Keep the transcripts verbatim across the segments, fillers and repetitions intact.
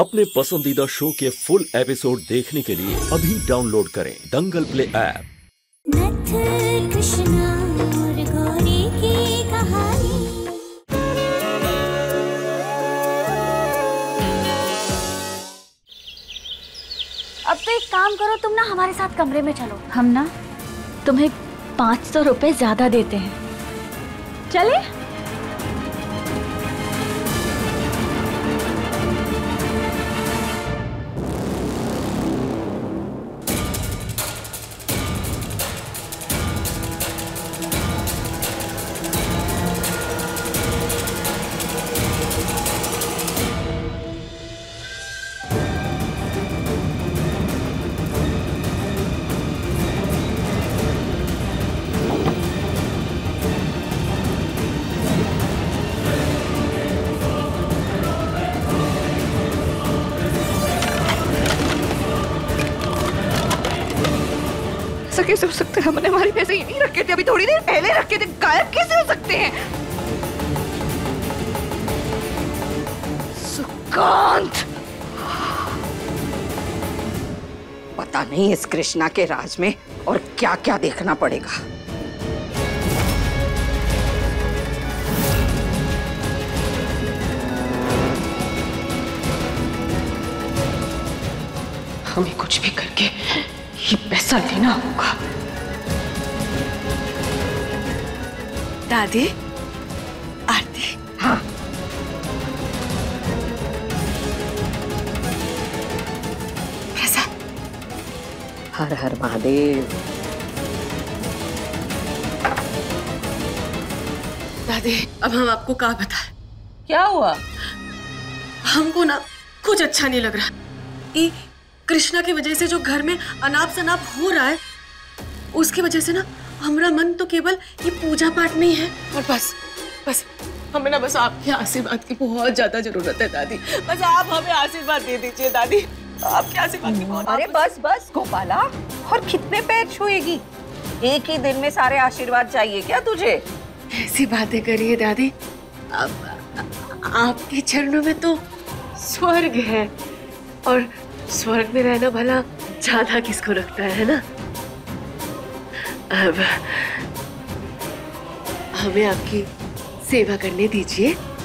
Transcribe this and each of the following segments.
अपने पसंदीदा शो के फुल एपिसोड देखने के लिए अभी डाउनलोड करें दंगल प्ले ऐप। अब तो एक काम करो, तुम ना हमारे साथ कमरे में चलो। हम ना तुम्हें पाँच सौ रुपए ज्यादा देते हैं, चले? कैसे हो सकता है? हमने हमारे पैसे ही नहीं रखे थे, अभी थोड़ी देर पहले रखे थे, गायब कैसे हो सकते हैं? सुकांत, पता नहीं इस कृष्णा के राज में और क्या क्या देखना पड़ेगा। हमें कुछ भी करके ये पैसा लेना होगा। दादी, आरती। हाँ, पैसा। हर हर महादेव। दादी, अब हम आपको क्या बताएं? क्या हुआ? हमको ना कुछ अच्छा नहीं लग रहा। ये कृष्णा की वजह से जो घर में अनाप शनाप हो रहा है, उसकी वजह से ना हमारा मन तो केवल ये पूजा पाठ में ही है। और बस बस हमें ना बस आपके आशीर्वाद की बहुत ज्यादा जरूरत है दादी। बस आप हमें आशीर्वाद दे दीजिए दादी, आपके आशीर्वाद की बहुत। अरे बस बस गोपाला, और कितने पैर छुएगी? एक ही दिन में सारे आशीर्वाद चाहिए क्या तुझे? ऐसी बातें करिए दादी, आपके चरणों में तो स्वर्ग है, और स्वर्ग में रहना भला ज्यादा किसको रखता है ना। अब हमें आपकी सेवा करने दीजिए। हमारे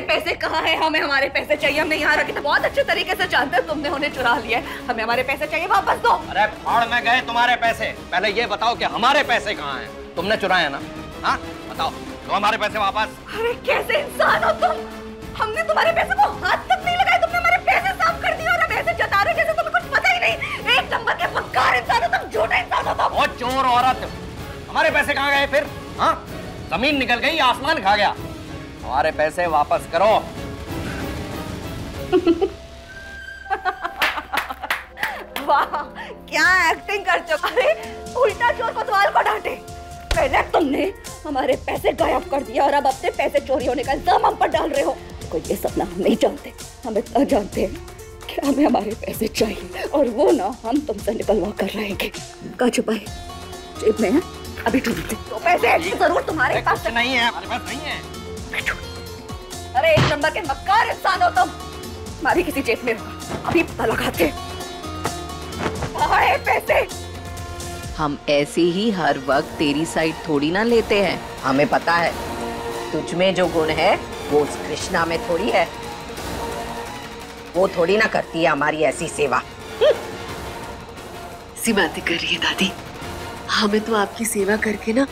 पैसे कहाँ हैं? हमें हमारे पैसे चाहिए। हमने यहाँ रखे थे, बहुत अच्छे तरीके से जानते हैं, तुमने उन्हें चुरा लिया। हमें हमारे पैसे चाहिए, वापस दो। अरे भाड़ में गए तुम्हारे पैसे, पहले ये बताओ कि हमारे पैसे कहाँ हैं? तुमने चुराए ना? हाँ बताओ, दो हमारे पैसे वापस। अरे कैसे इंसान हो तुम? हमने तुम्हारे पैसे को हाथ तक नहीं लगाया, तुमने हमारे पैसे साफ कर दिए, और पैसे जता रहे जैसे तुम्हें कुछ पता ही नहीं। एक नंबर के फटकार इंसान हो तुम, झूठा इंसान हो तुम। और चोर औरत, हमारे पैसे कहाँ गए फिर? हाँ, जमीन निकल गई, आसमान खा गया। हमारे पैसे वापस करो। वाह, क्या एक्टिंग कर चुका। अरे उल्टा चोर कोतवाल को डांटे, पहले तुमने हमारे पैसे गायब कर दिया और अब अपने पैसे चोरी होने का इल्जाम हम पर डाल रहे हो। कोई ये सपना हम नहीं जानते, हम इतना जानते हैं कि हमें हमारे पैसे चाहिए, और वो ना हम तुमसे निकलवा कर रहेंगे। कहाँ छुपाए? जेब में है, अभी ढूंढते। तो पैसे जरूर तुम्हारे पास नहीं है? हमारे पास नहीं है। अरे एक नंबर के मक्कार इंसान हो तुम, तुम्हारी किसी जेब में अभी पता लगाते। आए पैसे। हम ऐसे ही हर वक्त तेरी साइड थोड़ी ना लेते हैं। हमें पता है तुझ में जो गुण है वो उस कृष्णा में थोड़ी है। वो थोड़ी ना करती है हमारी ऐसी सेवा। ऐसी बातें कर रही है दादी, हमें तो आपकी सेवा करके ना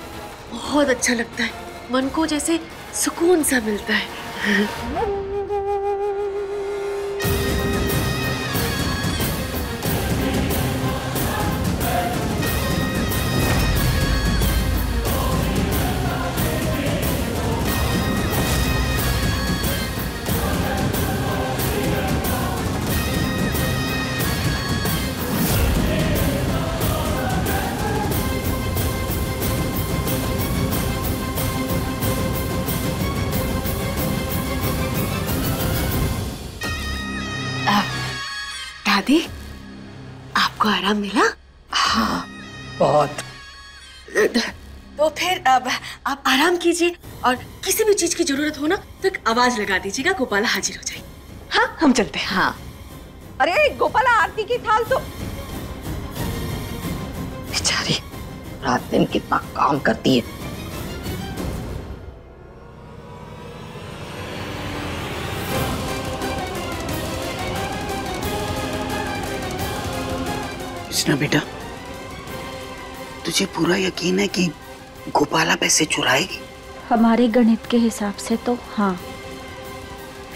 बहुत अच्छा लगता है, मन को जैसे सुकून सा मिलता है। दादी, आपको आराम मिला? हाँ, बहुत। तो फिर अब आप आराम कीजिए और किसी भी चीज की जरूरत हो ना तो एक आवाज लगा दीजिएगा, गोपाला हाजिर हो जाएगी। हाँ हम चलते हैं। हाँ अरे गोपाला आरती की थाल तो बेचारी रात दिन कितना काम करती है। कृष्णा बेटा तुझे पूरा यकीन है कि गोपाला पैसे चुराएगी? हमारे गणित के हिसाब से तो हाँ,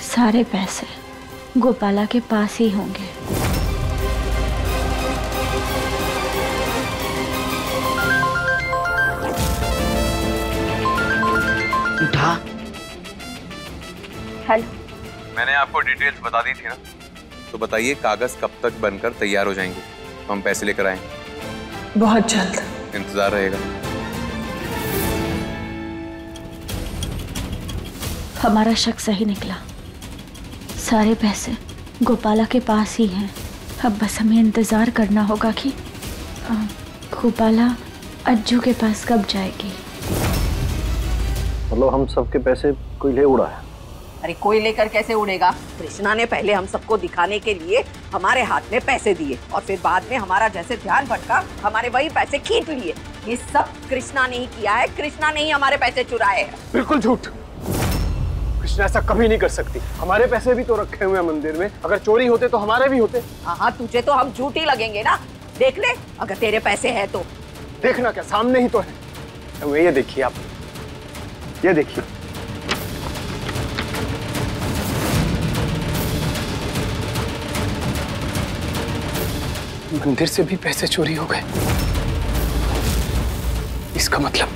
सारे पैसे गोपाला के पास ही होंगे। उठा। हेलो। मैंने आपको डिटेल्स बता दी थी ना, तो बताइए कागज कब तक बनकर तैयार हो जाएंगे तो हम पैसे लेकर आए। बहुत जल्द। इंतजार रहेगा। हमारा शक सही निकला, सारे पैसे गोपाला के पास ही हैं। अब बस हमें इंतजार करना होगा कि गोपाला अज्जू के पास कब जाएगी। मतलब हम सबके पैसे कोई ले उड़ा है? अरे कोई लेकर कैसे उड़ेगा? कृष्णा ने पहले हम सबको दिखाने के लिए हमारे हाथ में पैसे दिए और फिर बाद में हमारा जैसे ध्यान भटका हमारे वही पैसे खींच लिए। ये सब कृष्णा ने ही किया है, कृष्णा ने ही हमारे पैसे चुराए हैं। बिल्कुल झूठ, कृष्णा ऐसा कभी नहीं कर सकती। हमारे पैसे भी तो रखे हुए हैं मंदिर में, अगर चोरी होते तो हमारे भी होते। हाँ तुझे तो हम झूठी लगेंगे ना, देख ले अगर तेरे पैसे है तो। देखना क्या, सामने ही तो है। ये देखिए आप, ये देखिए। मंदिर से भी पैसे चोरी हो गए, इसका मतलब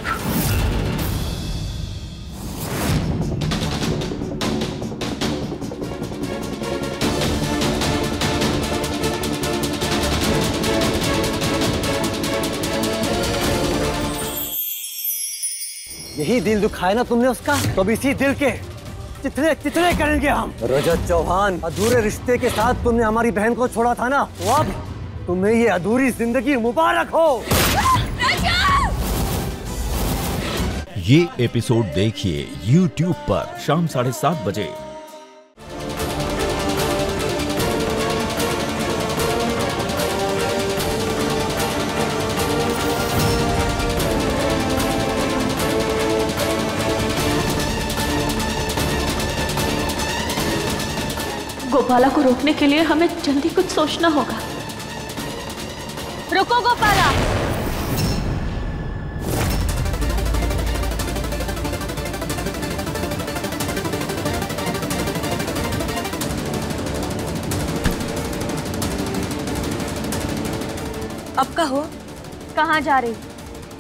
यही दिल दुखाया ना तुमने उसका, तो अब इसी दिल के चितने चितने करेंगे हम। रजत चौहान, अधूरे रिश्ते के साथ तुमने हमारी बहन को छोड़ा था ना, तो अब तुम्हें ये अधूरी जिंदगी मुबारक हो। ये एपिसोड देखिए यूट्यूब पर शाम साढ़े सात बजे। गोपाला को रोकने के लिए हमें जल्दी कुछ सोचना होगा। रुको गोपाला, अब कहो कहाँ जा रही?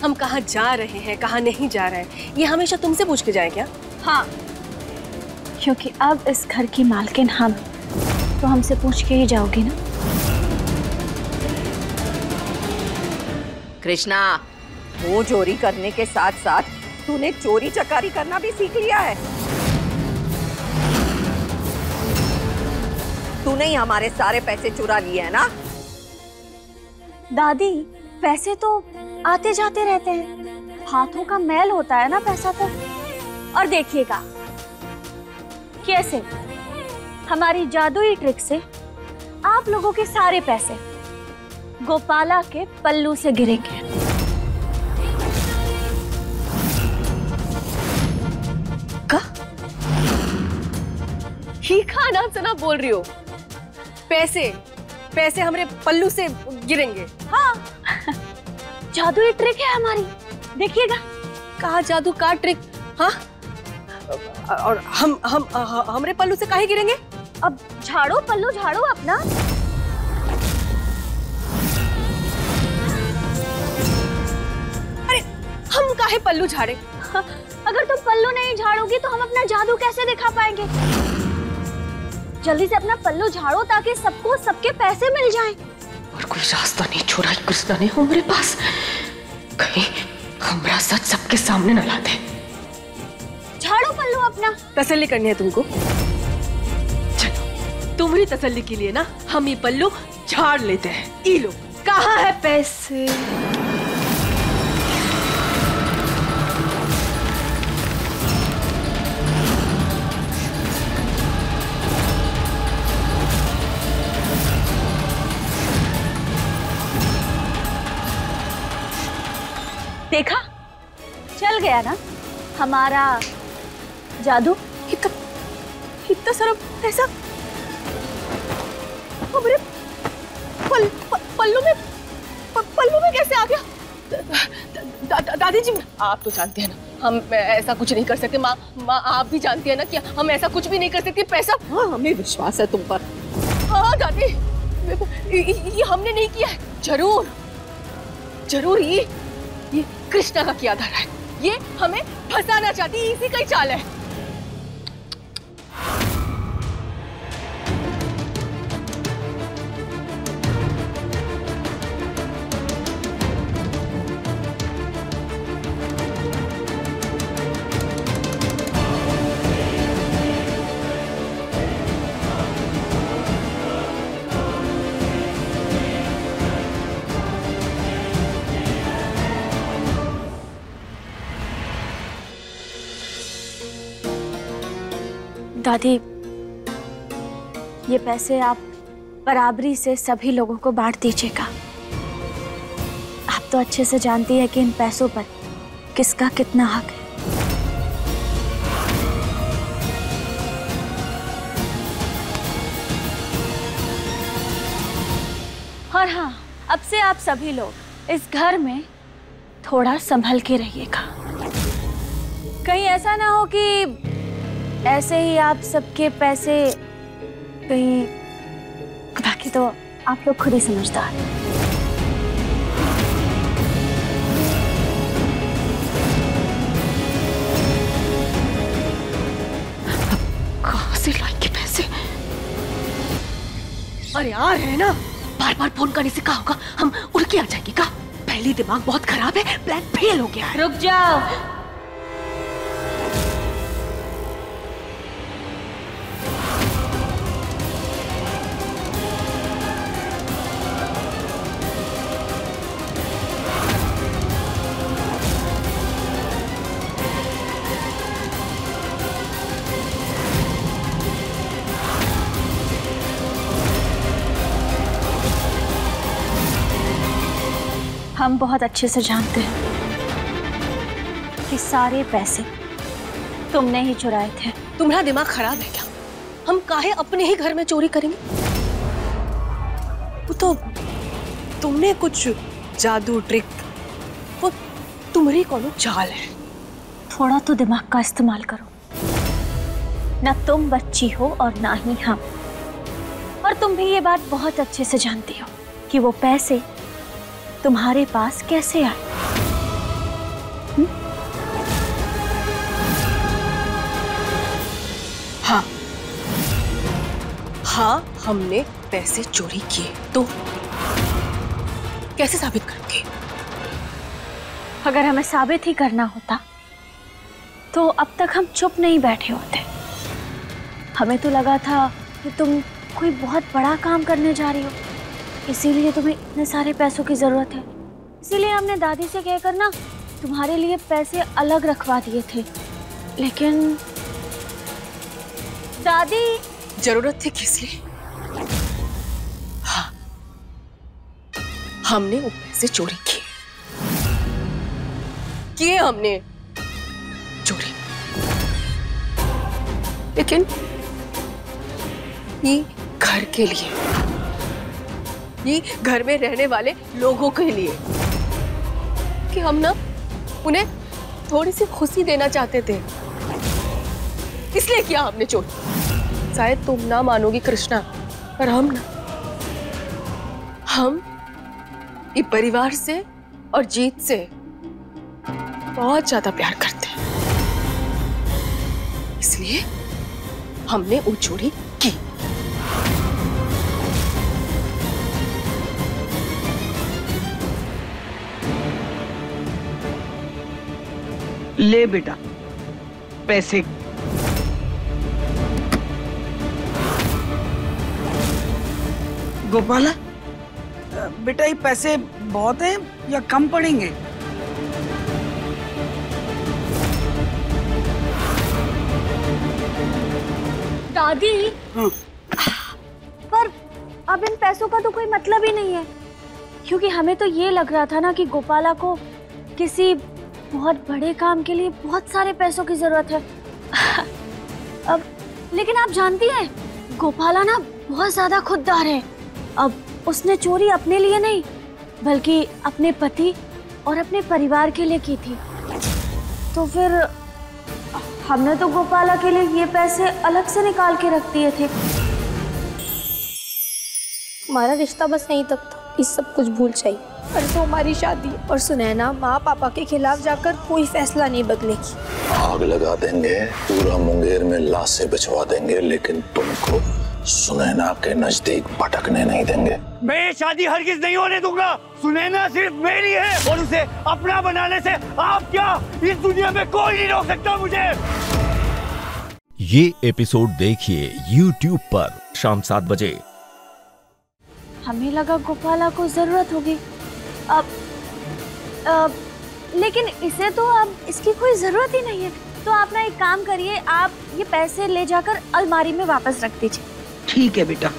हम कहाँ जा रहे हैं, कहाँ नहीं जा रहे हैं, ये हमेशा तुमसे पूछ के जाए क्या? हाँ क्योंकि अब इस घर की मालकिन हम, तो हमसे पूछ के ही जाओगी ना। कृष्णा, वो चोरी करने के साथ साथ तूने चोरी चकारी करना भी सीख लिया है। तूने ही हमारे सारे पैसे चुरा लिए हैं ना। दादी पैसे तो आते जाते रहते हैं, हाथों का मैल होता है ना पैसा तो। और देखिएगा कैसे हमारी जादुई ट्रिक से आप लोगों के सारे पैसे गोपाला के पल्लू से गिरेंगे। का? ही खाना सुना बोल रही हो, पैसे पैसे हमारे पल्लू से गिरेंगे। हाँ जादुई ट्रिक है हमारी, देखिएगा। कहा जादू का ट्रिक? हाँ और हम हम हमारे पल्लू से काहे गिरेंगे? अब झाड़ो पल्लू, झाड़ो अपना। अरे हम काहे पल्लू झाड़े? अगर तुम पल्लू नहीं झाड़ोगी तो हम अपना जादू कैसे दिखा पाएंगे? जल्दी से अपना पल्लू झाड़ो ताकि सबको सबके पैसे मिल जाएं। और कोई रास्ता नहीं छोड़ा कृष्णा ने हमारे पास, कहीं हमरा सच सबके सामने न ला दे। झाड़ो पल्लू अपना। तसल्ली करनी है तुमको, चलो तुम्हारी तसल्ली के लिए ना हम ये पल्लू झाड़ लेते हैं। ई लो, कहाँ है पैसे? देखा, चल गया ना हमारा जादू। इतना इतना सारा पैसा मेरे पल, पल, पल्लू में पल, पल्लू में कैसे आ गया? दादी जी आप तो जानते हैं ना हम ऐसा कुछ नहीं कर सकते। माँ माँ आप भी जानती है ना कि हम ऐसा कुछ भी नहीं कर सकते। पैसा, हाँ हमें विश्वास है तुम पर। हाँ दादी ये हमने नहीं किया है। जरूर जरूर ये ये कृष्णा का किया धरा है। ये हमें फंसाना चाहती है, इसी का ही चाल है। दादी ये पैसे आप बराबरी से सभी लोगों को बांट दीजिएगा। आप तो अच्छे से जानती है कि इन पैसों पर किसका कितना हक है। और हाँ, अब से आप सभी लोग इस घर में थोड़ा संभल के रहिएगा। कहीं ऐसा ना हो कि ऐसे ही आप सबके पैसे कहीं। बाकी तो आप लोग खुद ही समझदार हैं। कहाँ से लाएंगे पैसे? अरे यार है ना, बार बार फोन करने से क्या होगा, हम उड़ के आ जाएंगे का? पहले दिमाग बहुत खराब है, प्लान फेल हो गया है। रुक जाओ, हम बहुत अच्छे से जानते हैं कि सारे पैसे तुमने ही चुराए थे। तुम्हारा दिमाग खराब है क्या? हम काहे अपने ही घर में चोरी करेंगे? वो तो तुमने कुछ जादू ट्रिक, वो तुम्हारी कोनो चाल है। थोड़ा तो दिमाग का इस्तेमाल करो ना। तुम बच्ची हो और ना ही हम। और तुम भी ये बात बहुत अच्छे से जानती हो कि वो पैसे तुम्हारे पास कैसे आए। हाँ हाँ हमने पैसे चोरी किए तो कैसे साबित करोगे? अगर हमें साबित ही करना होता तो अब तक हम चुप नहीं बैठे होते। हमें तो लगा था कि तुम कोई बहुत बड़ा काम करने जा रही हो, इसीलिए तुम्हें इतने सारे पैसों की जरूरत है। इसीलिए हमने दादी से कहकर ना तुम्हारे लिए पैसे अलग रखवा दिए थे। लेकिन दादी, जरूरत थी किस लिए? हाँ हमने वो पैसे चोरी किए किए हमने चोरी। लेकिन ये घर के लिए, ये घर में रहने वाले लोगों के लिए कि हम ना उन्हें थोड़ी सी खुशी देना चाहते थे, इसलिए किया हमने चोरी। शायद तुम ना मानोगी कृष्णा, पर हम ना हम ये परिवार से और जीत से बहुत ज्यादा प्यार करते हैं, इसलिए हमने वो चोरी की। ले बेटा पैसे। गोपाला बेटा ये पैसे बहुत हैं या कम पड़ेंगे? दादी हाँ। पर अब इन पैसों का तो कोई मतलब ही नहीं है, क्योंकि हमें तो ये लग रहा था ना कि गोपाला को किसी बहुत बड़े काम के लिए बहुत सारे पैसों की जरूरत है। अब लेकिन आप जानती हैं, गोपाला ना बहुत ज्यादा खुददार है। अब उसने चोरी अपने लिए नहीं बल्कि अपने पति और अपने परिवार के लिए की थी। तो फिर हमने तो गोपाला के लिए ये पैसे अलग से निकाल के रख दिए थे। हमारा रिश्ता बस नहीं तक था, इस सब कुछ भूल चाहिए। पर तो हमारी शादी और सुनैना माँ पापा के खिलाफ जाकर कोई फैसला नहीं बदलेगी। आग लगा देंगे, पूरा मुंगेर में लाशें बिछवा देंगे, लेकिन तुमको सुनैना के नजदीक भटकने नहीं देंगे। मैं शादी हरगिज नहीं होने दूंगा। सुनैना सिर्फ मेरी है और उसे अपना बनाने से आप क्या, इस दुनिया में कोई नहीं रोक सकता मुझे। ये एपिसोड देखिए यूट्यूब पर शाम सात बजे। हमें लगा गोपाला को जरूरत होगी, अब, अब लेकिन इसे तो अब इसकी कोई जरूरत ही नहीं है। तो आप ना एक काम करिए, आप ये पैसे ले जाकर अलमारी में वापस रख दीजिए। ठीक है बेटा।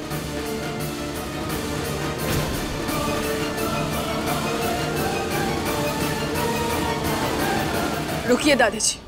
रुकिए दादी जी,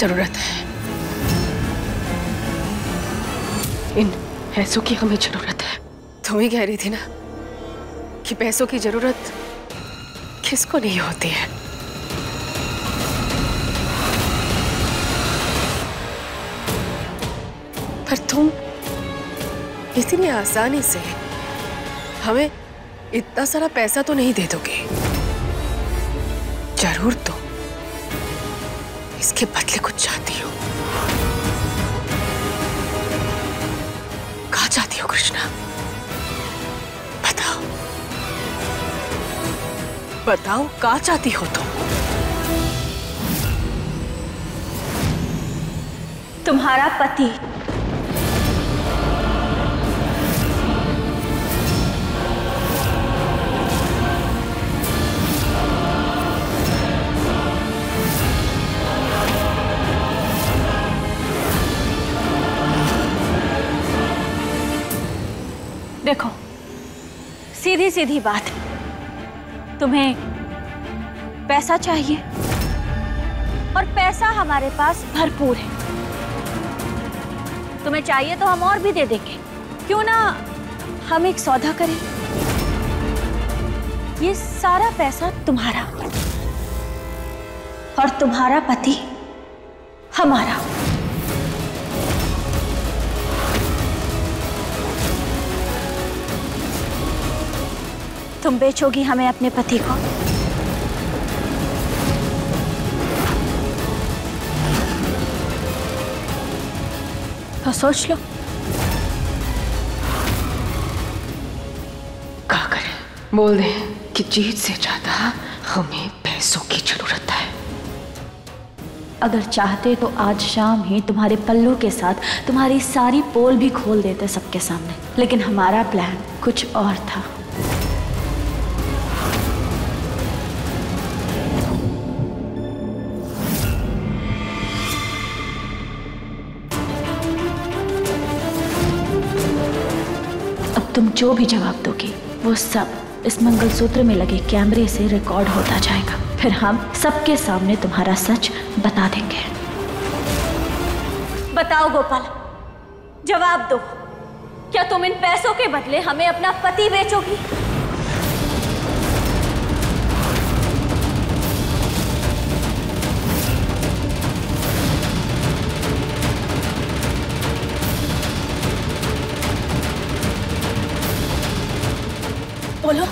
जरूरत है इन पैसों की, हमें जरूरत है। तुम ही कह रही थी ना कि पैसों की जरूरत किसको नहीं होती है। पर तुम इतनी आसानी से हमें इतना सारा पैसा तो नहीं दे दोगे। जरूर तो इसके बदले कुछ चाहती हो। क्या चाहती हो कृष्णा, बताओ बताओ क्या चाहती हो तुम? तुम्हारा पति। देखो, सीधी सीधी बात, तुम्हें पैसा चाहिए और पैसा हमारे पास भरपूर है। तुम्हें चाहिए तो हम और भी दे देंगे। क्यों ना हम एक सौदा करें, ये सारा पैसा तुम्हारा और तुम्हारा पति हमारा। तुम बेचोगी हमें अपने पति को तो सोच लो क्या करें। बोल दे कि जीत से ज्यादा हमें पैसों की जरूरत है। अगर चाहते तो आज शाम ही तुम्हारे पल्लू के साथ तुम्हारी सारी पोल भी खोल देते सबके सामने, लेकिन हमारा प्लान कुछ और था। तुम जो भी जवाब दोगे वो सब इस मंगलसूत्र में लगे कैमरे से रिकॉर्ड होता जाएगा। फिर हम सबके सामने तुम्हारा सच बता देंगे। बताओ गोपाल, जवाब दो, क्या तुम इन पैसों के बदले हमें अपना पति बेचोगी? बोलो।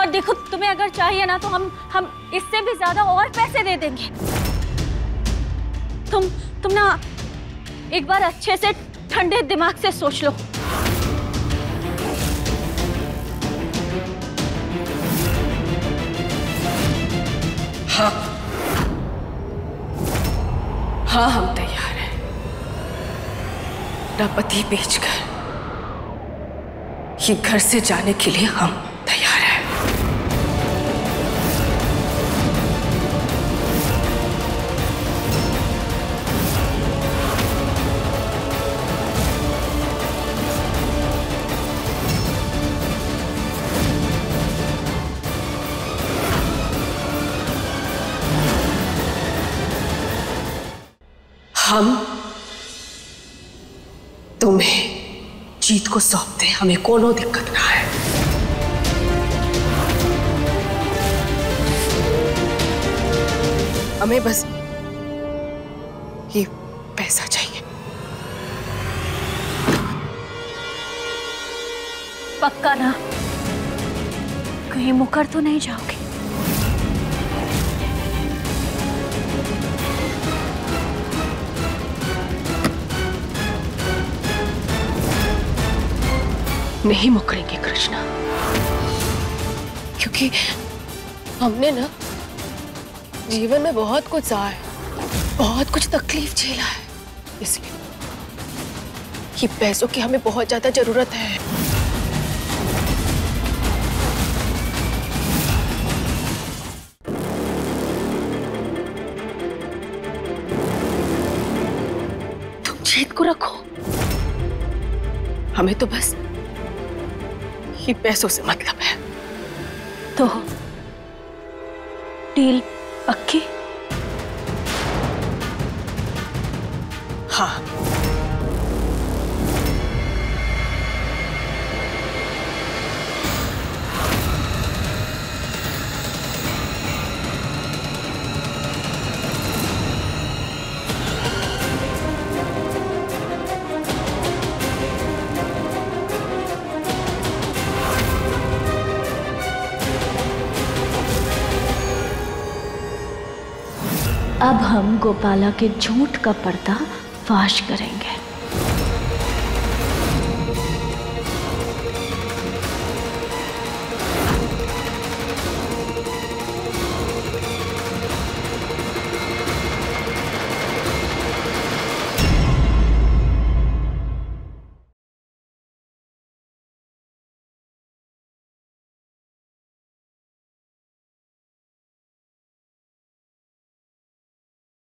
और देखो, तुम्हें अगर चाहिए ना तो हम हम इससे भी ज्यादा और पैसे दे देंगे। तुम तुम ना एक बार अच्छे से ठंडे दिमाग से सोच लो। हाँ हाँ हम तैयार हैं। अपना पति बेचकर ये घर से जाने के लिए हम तैयार हैं। हम तुम्हें जीत को सौंपते, हमें कोनो दिक्कत ना है। हमें बस ये पैसा चाहिए। पक्का ना? कहीं मुकर तो नहीं जाओगे? नहीं मुकरेंगे कृष्णा, क्योंकि हमने ना जीवन में बहुत कुछ सहा है, बहुत कुछ तकलीफ झेला है, इसलिए ये पैसों की हमें बहुत ज्यादा जरूरत है। तुम जीत को रखो, हमें तो बस कि पैसों से मतलब है। तो डील पक्की? हाँ। अब हम गोपाला के झूठ का पर्दा फाश करेंगे।